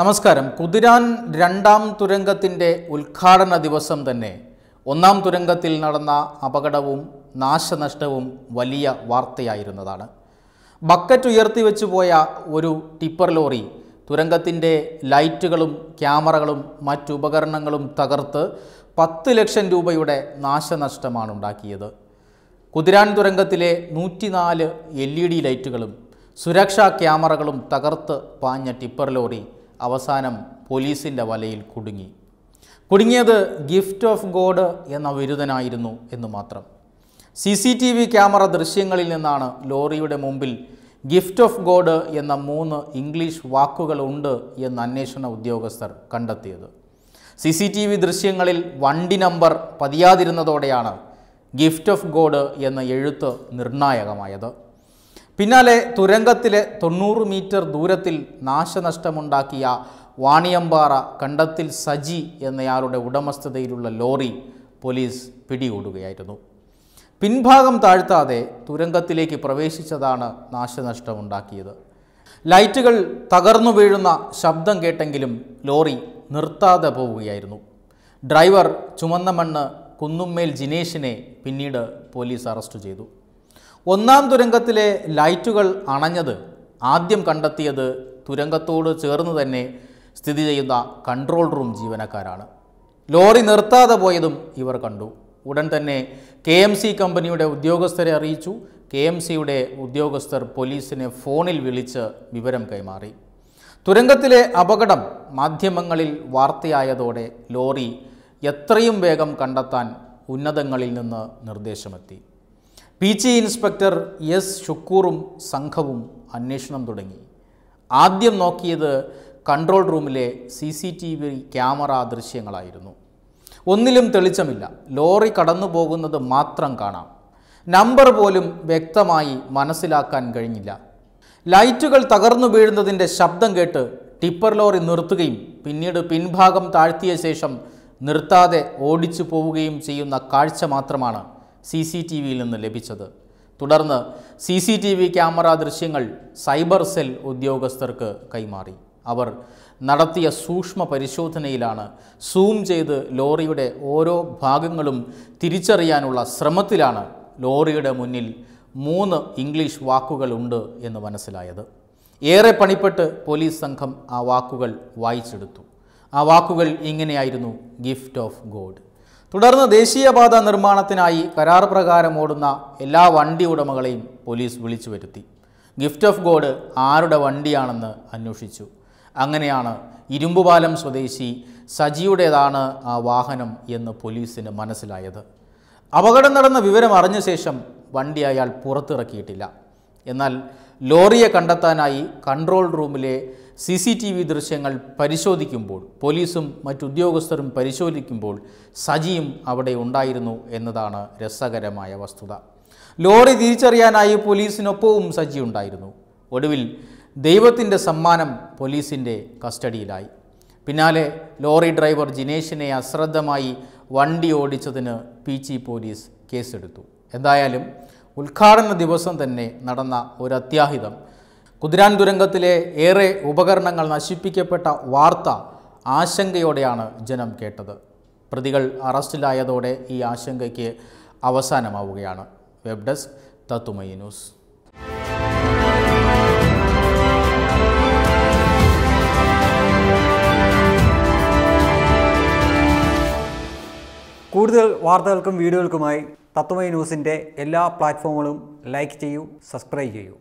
നമസ്കാരം കുതിരാൻ രണ്ടാം തുരങ്കത്തിന്റെ ഉൽഘാടന ദിവസം തന്നെ ഒന്നാം തുരങ്കത്തിൽ നടന്ന അപകടവും നാശനഷ്ടവും വലിയ വാർത്തയായിരുന്നതാണ്. ബക്കറ്റ് ഉയർത്തി വെച്ചുപോയ ഒരു ടിപ്പർ ലോറി തുരങ്കത്തിന്റെ ലൈറ്റുകളും ക്യാമറകളും മറ്റു ഉപകരണങ്ങളും തകർത്ത് 10 ലക്ഷം രൂപയുടെ നാശനഷ്ടമാണ് ഉണ്ടാക്കിയത്. കുതിരാൻ തുരങ്കത്തിലെ 104 LED ലൈറ്റുകളും സുരക്ഷാ ക്യാമറകളും തകർത്ത് പാഞ്ഞ ടിപ്പർ ലോറി അവസാനം പോലീസിൻ്റെ വലയിൽ കുടുങ്ങി. കുടുങ്ങിയത് ഗിഫ്റ്റ് ഓഫ് ഗോഡ് എന്ന വിരുദനായിരുന്നു എന്ന് മാത്രം. CCTV ക്യാമറ ദൃശ്യങ്ങളിൽ നിന്നാണ് ലോറിയുടെ മുമ്പിൽ ഗിഫ്റ്റ് ഓഫ് ഗോഡ് എന്ന 3 ഇംഗ്ലീഷ് വാക്കുകളുണ്ട് എന്ന് അന്വേഷണ ഉദ്യോഗസ്ഥർ കണ്ടെത്തിയത്. CCTV ദൃശ്യങ്ങളിൽ വണ്ടി നമ്പർ പതിയാതിരുന്നതോടെയാണ് ഗിഫ്റ്റ് ഓഫ് ഗോഡ് എന്ന എഴുത്ത് നിർണായകമായത്. പിന്നാലെ തുരങ്കത്തിലെ 90 മീറ്റർ ദൂരത്തിൽ നാശനഷ്ടമുണ്ടാക്കിയ വാണിയമ്പാറ കണ്ടത്തിൽ സജി എന്നയാളുടെ ഉടമസ്ഥതയിലുള്ള ലോറി പോലീസ് പിടികൂടുകയായിരുന്നു. പിൻഭാഗം താഴ്ത്താതെ തുരങ്കത്തിലേക്ക് പ്രവേശിച്ചതാണ് നാശനഷ്ടമുണ്ടാക്കിയത്. ലൈറ്റുകൾ തകർന്നു വീഴുന്ന ശബ്ദം കേട്ടെങ്കിലും ലോറി നിർത്താതെ പോവുകയായിരുന്നു. ഡ്രൈവർ ചുമന്ന മണ്ണ് കുന്നുമ്മേൽ ജിനേഷിനെ പിന്നീട് പോലീസ് അറസ്റ്റ് ചെയ്തു. ഒന്നാം തുരങ്കത്തിലെ ലൈറ്റുകൾ അണഞ്ഞത് ആദ്യം കണ്ടെത്തിയത് തുരങ്കത്തോട് ചേർന്ന് തന്നെ സ്ഥിതി ചെയ്യുന്ന കൺട്രോൾ റൂം ജീവനക്കാരാണ്. ലോറി നിർത്താതെ പോയതും ഇവർ കണ്ടു. ഉടൻ തന്നെ KMC കമ്പനിയുടെ ഉദ്യോഗസ്ഥരെ അറിയിച്ചു. KMCയുടെ ഉദ്യോഗസ്ഥർ പോലീസിനെ ഫോണിൽ വിളിച്ച് വിവരം കൈമാറി. തുരങ്കത്തിലെ അപകടം മാധ്യമങ്ങളിൽ വാർത്തയായതോടെ ലോറി എത്രയും വേഗം കണ്ടെത്താൻ ഉന്നതങ്ങളിൽ നിന്ന് നിർദ്ദേശമെത്തി. P.C. ഇൻസ്പെക്ടർ ഷുക്കൂറും സംഘവും അന്വേഷണം തുടങ്ങി. ആദ്യം നോക്കിയത് കൺട്രോൾ റൂമിലെ CCTV ക്യാമറ ദൃശ്യങ്ങളായിരുന്നു. ഒന്നിലും തെളിച്ചമില്ല. ലോറി കടന്നു പോകുന്നത് മാത്രം കാണാം. നമ്പർ പോലും വ്യക്തമായി മനസ്സിലാക്കാൻ കഴിഞ്ഞില്ല. ലൈറ്റുകൾ തകർന്നു വീഴുന്നതിൻ്റെ ശബ്ദം കേട്ട് ടിപ്പർ ലോറി നിർത്തുകയും പിന്നീട് പിൻഭാഗം താഴ്ത്തിയ ശേഷം നിർത്താതെ ഓടിച്ചു പോവുകയും ചെയ്യുന്ന കാഴ്ച മാത്രമാണ് CCTVയിൽ നിന്ന് ലഭിച്ചത്. തുടർന്ന് CCTV ക്യാമറ ദൃശ്യങ്ങൾ സൈബർ സെൽ ഉദ്യോഗസ്ഥർക്ക് കൈമാറി. അവർ നടത്തിയ സൂക്ഷ്മ പരിശോധനയിലാണ് സൂം ചെയ്ത് ലോറിയുടെ ഓരോ ഭാഗങ്ങളും തിരിച്ചറിയാനുള്ള ശ്രമത്തിലാണ് ലോറിയുടെ മുന്നിൽ 3 ഇംഗ്ലീഷ് വാക്കുകളുണ്ട് എന്ന് മനസ്സിലായത്. ഏറെ പണിപ്പെട്ട് പോലീസ് സംഘം ആ വാക്കുകൾ വായിച്ചെടുത്തു. ആ വാക്കുകൾ ഇങ്ങനെയായിരുന്നു: ഗിഫ്റ്റ് ഓഫ് ഗോഡ്. തുടർന്ന് ദേശീയപാത നിർമ്മാണത്തിനായി കരാർ പ്രകാരം ഓടുന്ന എല്ലാ വണ്ടി ഉടമകളെയും പോലീസ് വിളിച്ചു വരുത്തി. ഗിഫ്റ്റ് ഓഫ് ഗോഡ് ആരുടെ വണ്ടിയാണെന്ന് അന്വേഷിച്ചു. അങ്ങനെയാണ് ഇരുമ്പുപാലം സ്വദേശി സജിയുടേതാണ് ആ വാഹനം എന്ന് പോലീസിന് മനസ്സിലായത്. അപകടം നടന്ന വിവരം അറിഞ്ഞ ശേഷം വണ്ടി അയാൾ പുറത്തിറക്കിയിട്ടില്ല. എന്നാൽ ലോറിയെ കണ്ടെത്താനായി കൺട്രോൾ റൂമിലെ CCTV ദൃശ്യങ്ങൾ പരിശോധിക്കുമ്പോൾ, പോലീസും മറ്റുദ്യോഗസ്ഥരും പരിശോധിക്കുമ്പോൾ സജിയും അവിടെ ഉണ്ടായിരുന്നു എന്നതാണ് രസകരമായ വസ്തുത. ലോറി തിരിച്ചറിയാനായി പോലീസിനൊപ്പവും സജി ഉണ്ടായിരുന്നു. ഒടുവിൽ ദൈവത്തിൻ്റെ സമ്മാനം പോലീസിൻ്റെ കസ്റ്റഡിയിലായി. പിന്നാലെ ലോറി ഡ്രൈവർ ജിനേഷിനെ അശ്രദ്ധമായി വണ്ടി ഓടിച്ചതിന് P.C. പോലീസ് കേസെടുത്തു. എന്തായാലും ഉദ്ഘാടന ദിവസം തന്നെ നടന്ന ഒരു അത്യാഹിതം, കുതിരാൻ തുരങ്കത്തിലെ ഏറെ ഉപകരണങ്ങൾ നശിപ്പിക്കപ്പെട്ട വാർത്ത ആശങ്കയോടെയാണ് ജനം കേട്ടത്. പ്രതികൾ അറസ്റ്റിലായതോടെ ഈ ആശങ്കയ്ക്ക് അവസാനമാവുകയാണ്. Web desk, Tatwamayi news. കൂടുതൽ വാർത്തകൾക്കും വീഡിയോകൾക്കുമായി തത്വമയി ന്യൂസിൻ്റെ എല്ലാ പ്ലാറ്റ്ഫോമുകളും ലൈക്ക് ചെയ്യൂ, സബ്സ്ക്രൈബ് ചെയ്യൂ.